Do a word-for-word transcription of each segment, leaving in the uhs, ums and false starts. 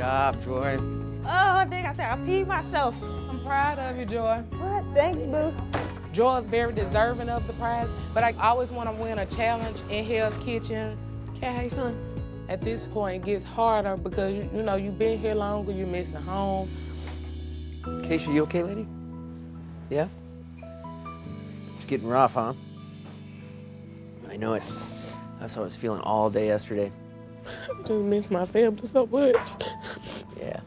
job, Joy. Oh, I think I said I peed myself. I'm proud of you, Joy. What? Thanks, boo. Joy's very deserving of the prize, but I always want to win a challenge in Hell's Kitchen. Can't have fun. At this point, it gets harder because, you, you know, you've been here longer, you're missing home. Keisha, you okay, lady? Yeah? It's getting rough, huh? I know it. That's how I was feeling all day yesterday. I do miss my family so much. Yeah.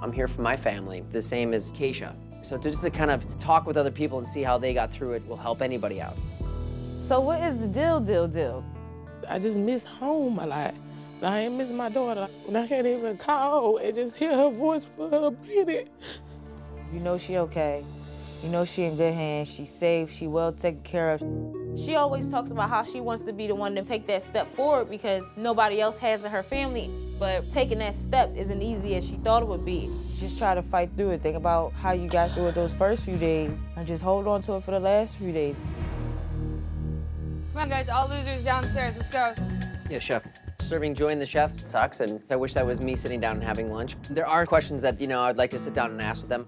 I'm here for my family, the same as Keisha. So just to kind of talk with other people and see how they got through it will help anybody out. So what is the deal, deal, deal? I just miss home a lot. I ain't miss my daughter. I can't even call and just hear her voice for a minute. You know she okay. You know she in good hands. She's safe. She well taken care of. She always talks about how she wants to be the one to take that step forward because nobody else has in her family. But taking that step isn't easy as she thought it would be. Just try to fight through it. Think about how you got through it those first few days and just hold on to it for the last few days. Come on, guys, all losers downstairs, let's go. Yeah, chef. Serving Joy and the chefs sucks, and I wish that was me sitting down and having lunch. There are questions that, you know, I'd like to sit down and ask with them.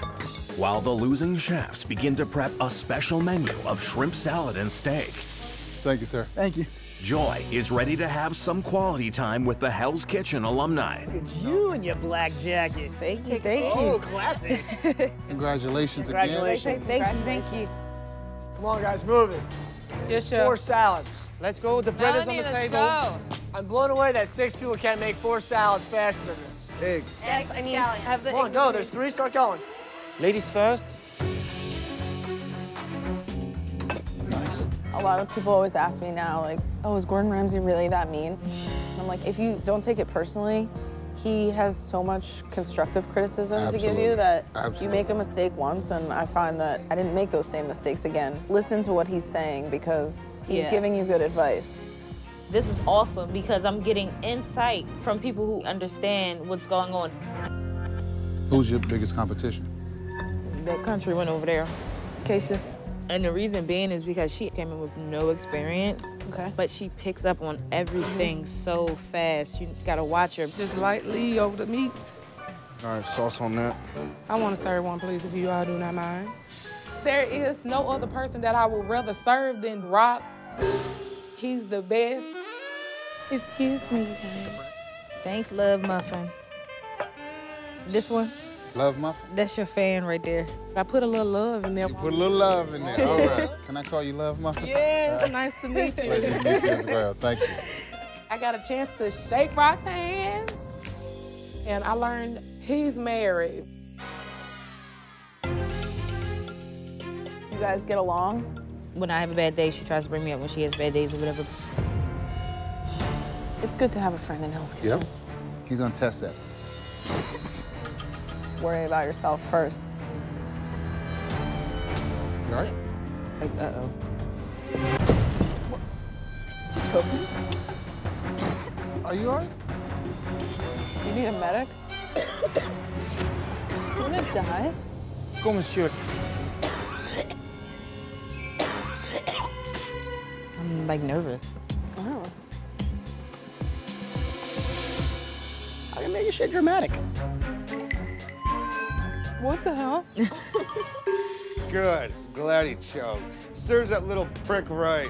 While the losing chefs begin to prep a special menu of shrimp salad and steak. Thank you, sir. Thank you. Joy is ready to have some quality time with the Hell's Kitchen alumni. Look at you and your black jacket. Thank you, thank you. Oh, classic. Congratulations again. Congratulations. Thank you, thank you. Come on, guys, move it. Yes, chef. Four salads. Let's go. The bread Melanie, is on the table. Go. I'm blown away that six people can't make four salads faster than this. Eggs. Eggs. I mean, have the Come on, go. There's three. Start going. Ladies first. Nice. A lot of people always ask me now, like, oh, is Gordon Ramsay really that mean? And I'm like, if you don't take it personally, he has so much constructive criticism Absolutely. to give you that Absolutely. you make a mistake once, and I find that I didn't make those same mistakes again. Listen to what he's saying because he's yeah. giving you good advice. This was awesome because I'm getting insight from people who understand what's going on. Who's your biggest competition? That country went over there. Keisha. And the reason being is because she came in with no experience, okay. but she picks up on everything so fast. You gotta watch her. Just lightly over the meats. All right, sauce on that. I want to serve one, please, if you all do not mind. There is no other person that I would rather serve than Rock. He's the best. Excuse me, guys. Thanks, Love Muffin. This one? Love Muffin? That's your fan right there. I put a little love in there. You put a little love in there. All right. Can I call you Love Muffin? Yes, right. Nice to meet you. Nice to meet you as well. Thank you. I got a chance to shake Rock's hand, and I learned he's married. Do you guys get along? When I have a bad day, she tries to bring me up when she has bad days or whatever. It's good to have a friend in Hell's Kitchen. Yep. He's gonna test that. Worry about yourself first. You all right? Like, uh-oh. Choking? Are you all right? Do you need a medic? Do you want to die? Go, monsieur. I'm, like, nervous. Oh. I can make your shit dramatic. What the hell? Good. Glad he choked. Serves that little prick right.